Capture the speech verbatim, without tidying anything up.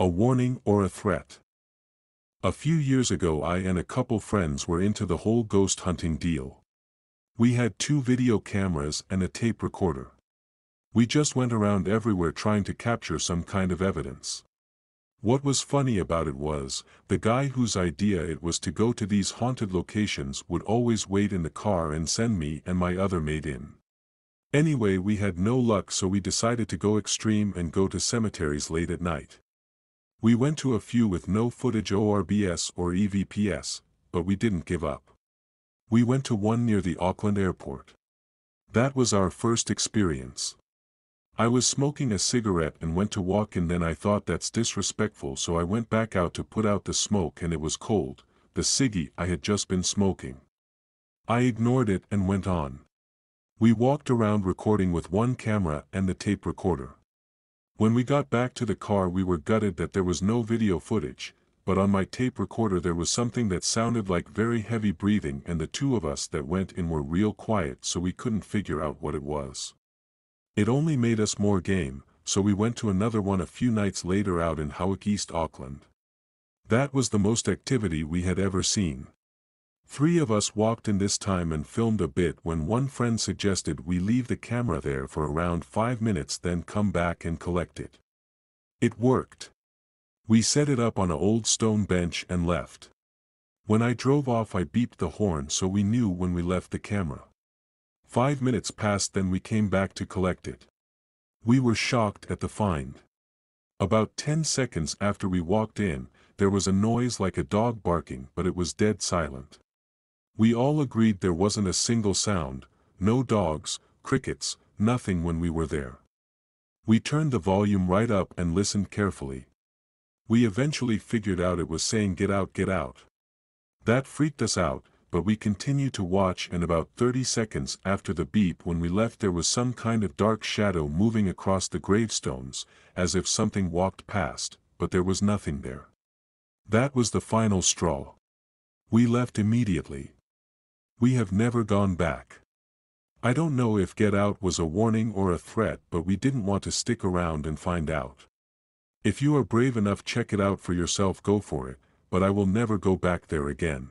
a warning or a threat. A few years ago I and a couple friends were into the whole ghost hunting deal. We had two video cameras and a tape recorder. We just went around everywhere trying to capture some kind of evidence. What was funny about it was, the guy whose idea it was to go to these haunted locations would always wait in the car and send me and my other mate in. Anyway, we had no luck, so we decided to go extreme and go to cemeteries late at night. We went to a few with no footage O R B S or E V P S, but we didn't give up. We went to one near the Auckland airport. That was our first experience. I was smoking a cigarette and went to walk in, then I thought that's disrespectful, so I went back out to put out the smoke, and it was cold, the ciggy I had just been smoking. I ignored it and went on. We walked around recording with one camera and the tape recorder. When we got back to the car we were gutted that there was no video footage, but on my tape recorder there was something that sounded like very heavy breathing, and the two of us that went in were real quiet, so we couldn't figure out what it was. It only made us more game, so we went to another one a few nights later out in Howick, East Auckland. That was the most activity we had ever seen. Three of us walked in this time and filmed a bit when one friend suggested we leave the camera there for around five minutes then come back and collect it. It worked. We set it up on an old stone bench and left. When I drove off I beeped the horn so we knew when we left the camera. Five minutes passed, then we came back to collect it. We were shocked at the find. About ten seconds after we walked in, there was a noise like a dog barking, but it was dead silent. We all agreed there wasn't a single sound, no dogs, crickets, nothing when we were there. We turned the volume right up and listened carefully. We eventually figured out it was saying "get out, get out." That freaked us out, but we continued to watch, and about thirty seconds after the beep when we left there was some kind of dark shadow moving across the gravestones, as if something walked past, but there was nothing there. That was the final straw. We left immediately. We have never gone back. I don't know if "get out" was a warning or a threat, but we didn't want to stick around and find out. If you are brave enough, check it out for yourself, go for it, but I will never go back there again.